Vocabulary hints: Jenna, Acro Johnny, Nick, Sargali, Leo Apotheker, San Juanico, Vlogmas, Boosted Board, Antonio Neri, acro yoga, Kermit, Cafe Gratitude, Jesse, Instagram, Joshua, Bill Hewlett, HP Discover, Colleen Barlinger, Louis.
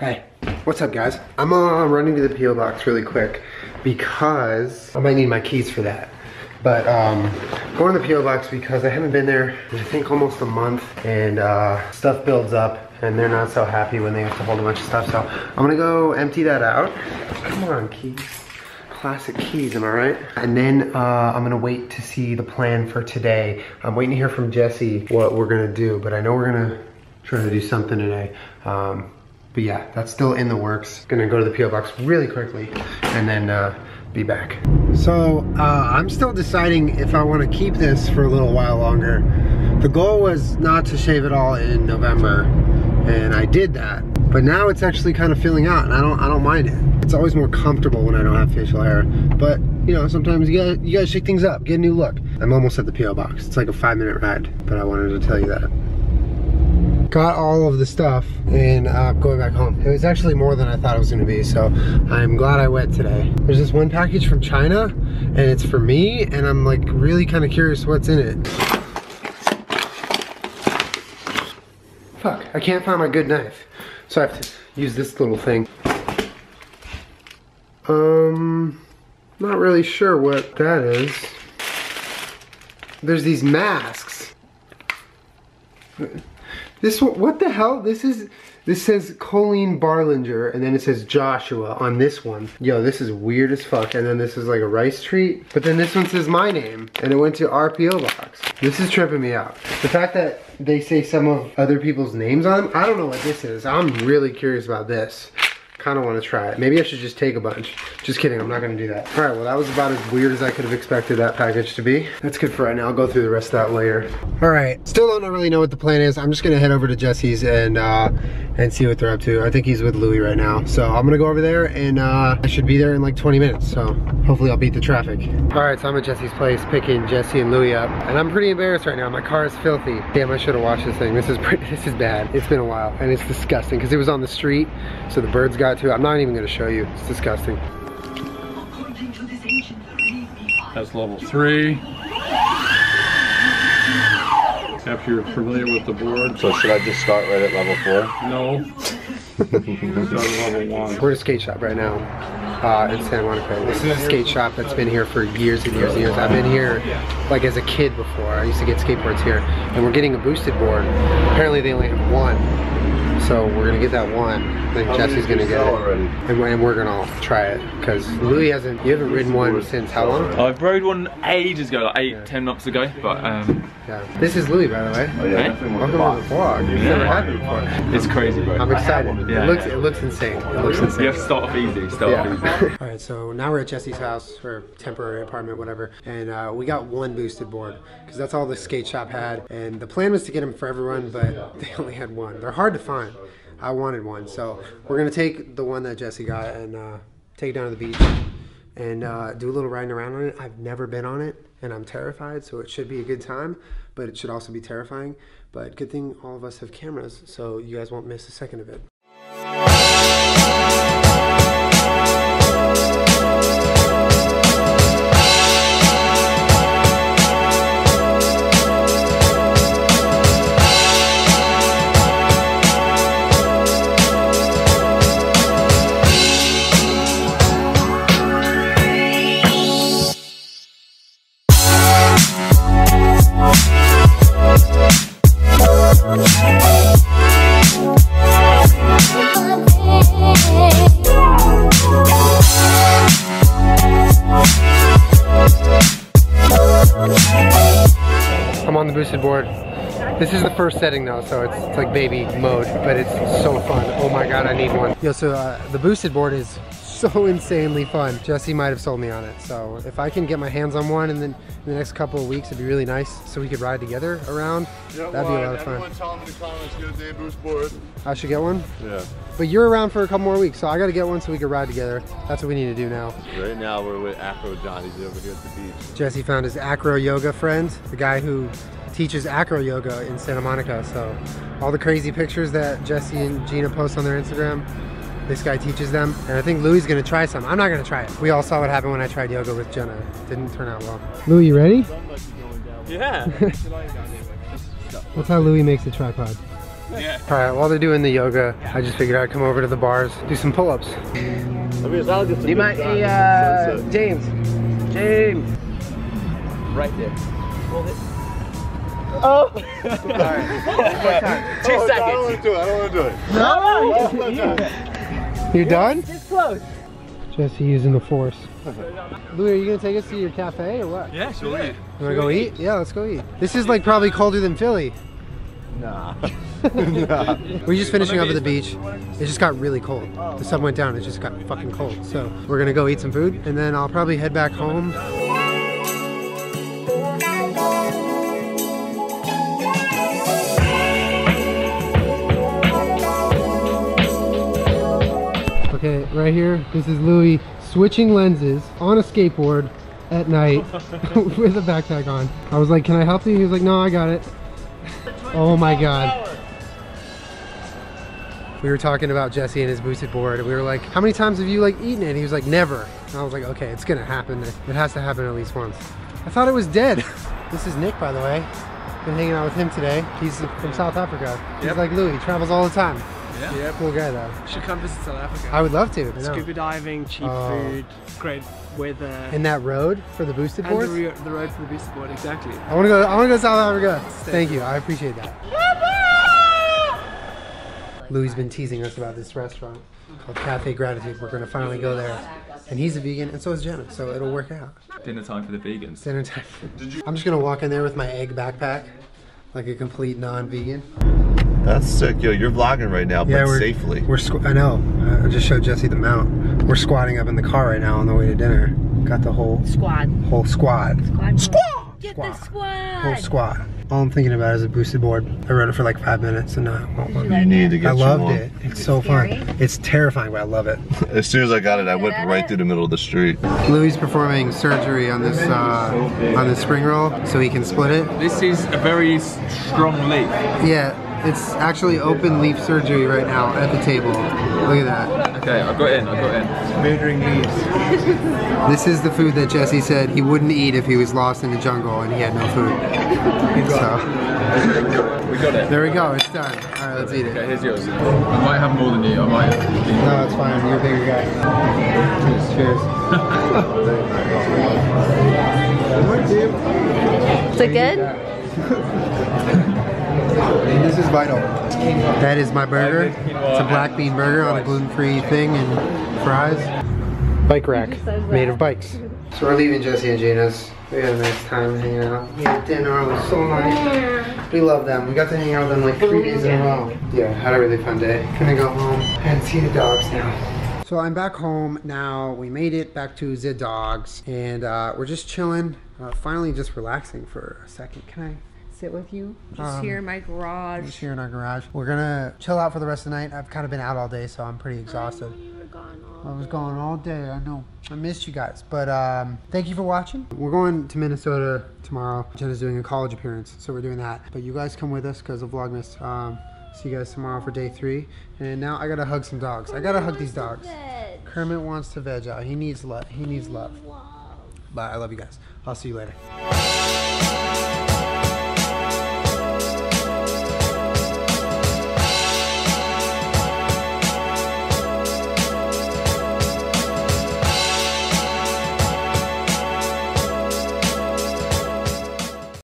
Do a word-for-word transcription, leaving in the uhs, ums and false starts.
Hey, what's up guys? I'm uh, running to the P O box really quick because I might need my keys for that. But um, going to the P O box because I haven't been there in I think almost a month, and uh, stuff builds up and they're not so happy when they have to hold a bunch of stuff. So I'm gonna go empty that out. Come on, keys. Classic keys, am I right? And then uh, I'm gonna wait to see the plan for today. I'm waiting to hear from Jesse what we're gonna do, but I know we're gonna try to do something today. Um, but yeah, that's still in the works. Gonna go to the P O box really quickly and then uh, be back. So uh, I'm still deciding if I wanna keep this for a little while longer. The goal was not to shave it all in November, and I did that. But now it's actually kind of filling out, and I don't, I don't mind it. It's always more comfortable when I don't have facial hair, but you know, sometimes you gotta, you gotta shake things up, get a new look. I'm almost at the P O box. It's like a five minute ride, but I wanted to tell you that. Got all of the stuff and uh, going back home. It was actually more than I thought it was gonna be, so I'm glad I went today. There's this one package from China, and it's for me, and I'm like really kind of curious what's in it. Fuck, I can't find my good knife. So I have to use this little thing. Um, not really sure what that is. There's these masks. This one, what the hell? This is, this says Colleen Barlinger, and then it says Joshua on this one. Yo, this is weird as fuck. And then this is like a rice treat. But then this one says my name, and it went to our P O box. This is tripping me out. The fact that they say some of other people's names on them, I don't know what this is. I'm really curious about this. Kind of want to try it. Maybe I should just take a bunch. Just kidding, I'm not going to do that. All right, well that was about as weird as I could have expected that package to be. That's good for right now. I'll go through the rest of that later. All right, still don't really know what the plan is. I'm just going to head over to Jesse's and uh, and see what they're up to. I think he's with Louie right now. So I'm going to go over there, and uh, I should be there in like twenty minutes. So hopefully I'll beat the traffic. All right, so I'm at Jesse's place picking Jesse and Louie up, and I'm pretty embarrassed right now. My car is filthy. Damn, I should have washed this thing. This is, pretty, this is bad. It's been a while, and it's disgusting because it was on the street, so the birds got to it. I'm not even going to show you. It's disgusting. That's level three. After you're familiar with the board. So should I just start right at level four? No. Start at level one. We're at a skate shop right now uh, in San Juanico. This is a skate shop that's been here for years and years and years. I've been here like as a kid before. I used to get skateboards here. And we're getting a boosted board. Apparently they only have one. So we're gonna get that one. Then Jesse's gonna get it, already? And, and we're gonna all try it because Louie hasn't. You haven't ridden one since how long? Oh, I've rode one ages ago, like eight, yeah. ten months ago. But um, yeah. This is Louie, by the way. Oh, yeah. Hey? Welcome on the vlog. You've never had it before. It's crazy, bro. I'm excited. Yeah. It looks, it looks insane. It looks insane. You have to start off easy. Start yeah. off easy. All right, so now we're at Jesse's house or temporary apartment, whatever, and uh, we got one boosted board because that's all the skate shop had. And the plan was to get them for everyone, but they only had one. They're hard to find. I wanted one, so we're gonna take the one that Jesse got and uh, take it down to the beach and uh, do a little riding around on it. I've never been on it, and I'm terrified, so it should be a good time, but it should also be terrifying. But good thing all of us have cameras, so you guys won't miss a second of it. Board. This is the first setting though, so it's, it's like baby mode, but it's so fun. Oh my god, I need one. Yo, so uh, the boosted board is so insanely fun. Jesse might have sold me on it, so if I can get my hands on one and then in the next couple of weeks, it'd be really nice so we could ride together around. That'd one. be a lot of Everyone fun. Tell them in the comments, get a day boost board. I should get one? Yeah. But you're around for a couple more weeks, so I gotta get one so we can ride together. That's what we need to do now. Right now, we're with Acro Johnny's over here at the beach. Jesse found his acro yoga friend, the guy who teaches acro yoga in Santa Monica. So all the crazy pictures that Jesse and Gina post on their Instagram, this guy teaches them. And I think Louie's gonna try some. I'm not gonna try it. We all saw what happened when I tried yoga with Jenna. It didn't turn out well. Louie, you ready? Yeah. That's how Louie makes a tripod. Yeah. All right, while they're doing the yoga, I just figured I'd come over to the bars, do some pull-ups. You might see uh, James. James. Right there. Hold it. Oh! Sorry. One more time. Two oh, seconds. I don't want to do it. I don't want to do it. No! no, no, no. You're done? It's, it's close. Jesse using the force. Louis, are you going to take us to your cafe or what? Yeah, sure. You want to go eat? Yeah, let's go eat. This is like probably colder than Philly. Nah. nah. We're just finishing up at the beach. It just got really cold. The sun went down. It just got fucking cold. So we're going to go eat some food and then I'll probably head back home. Okay, right here, this is Louis switching lenses on a skateboard at night with a backpack on. I was like, can I help you? He was like, no, I got it. Oh my God. We were talking about Jesse and his boosted board and we were like, how many times have you like eaten it? And he was like, never. And I was like, okay, it's gonna happen. It has to happen at least once. I thought it was dead. This is Nick, by the way. Been hanging out with him today. He's from South Africa. He's yep. like Louis, he travels all the time. Yeah. yeah, cool guy though. Should come visit South Africa. I would love to. Scuba diving, cheap uh, food, great weather. And that road for the boosted board. And the, the road for the boosted board, exactly. I want to go. I want to go to South Africa. Stay Thank you. I appreciate that. Louis's been teasing us about this restaurant called Cafe Gratitude. We're gonna finally go there. And he's a vegan, and so is Jenna, so it'll work out. Dinner time for the vegans. Dinner time. Did you I'm just gonna walk in there with my egg backpack, like a complete non-vegan. That's sick, yo. You're vlogging right now, yeah, but we're, safely. We're squ I know. I just showed Jesse the mount. We're squatting up in the car right now on the way to dinner. Got the whole squad. Whole squad. Squad. Squad. Get squad. the squad. Whole squad. All I'm thinking about is a boosted board. I rode it for like five minutes and I want one. You need to get I loved one. it. It's, it's so scary. fun. It's terrifying, but I love it. As soon as I got it, I went right through the middle of the street. Louis performing surgery on this uh, on this spring roll, so he can split it. This is a very strong leaf. Yeah. It's actually open leaf surgery right now at the table. Look at that. Okay, I got in, I got in. Murdering leaves. This is the food that Jesse said he wouldn't eat if he was lost in the jungle and he had no food. So. We got it. There we go, it's done. Alright, let's eat it. Okay, here's yours. I might have more than you, I might have more than you. No, it's fine, you're a bigger guy. Cheers. Cheers. Is it good? And this is vital. That is my burger. It's a black bean burger on a gluten-free thing and fries. Bike rack made of bikes. So we're leaving Jesse and Gina's. We had a nice time hanging out. Yeah, dinner was so nice. We love them. We got to hang out with them like three days in a row. Yeah, had a really fun day. Gonna go home and see the dogs now. So I'm back home now. We made it back to the dogs and uh, we're just chilling. Uh, finally just relaxing for a second. Can I? Sit with you just um, here in my garage just here in our garage we're gonna chill out for the rest of the night. I've kind of been out all day, so I'm pretty exhausted. I, you were gone all I was day. gone all day I know I missed you guys, but um thank you for watching. We're going to Minnesota tomorrow. Jenna's doing a college appearance, so we're doing that, but you guys come with us because of Vlogmas. Um see you guys tomorrow for day three, and now I gotta hug some dogs. Kermit I gotta hug these dogs. Kermit wants to veg out. He needs love. He needs love. Wow. But I love you guys. I'll see you later.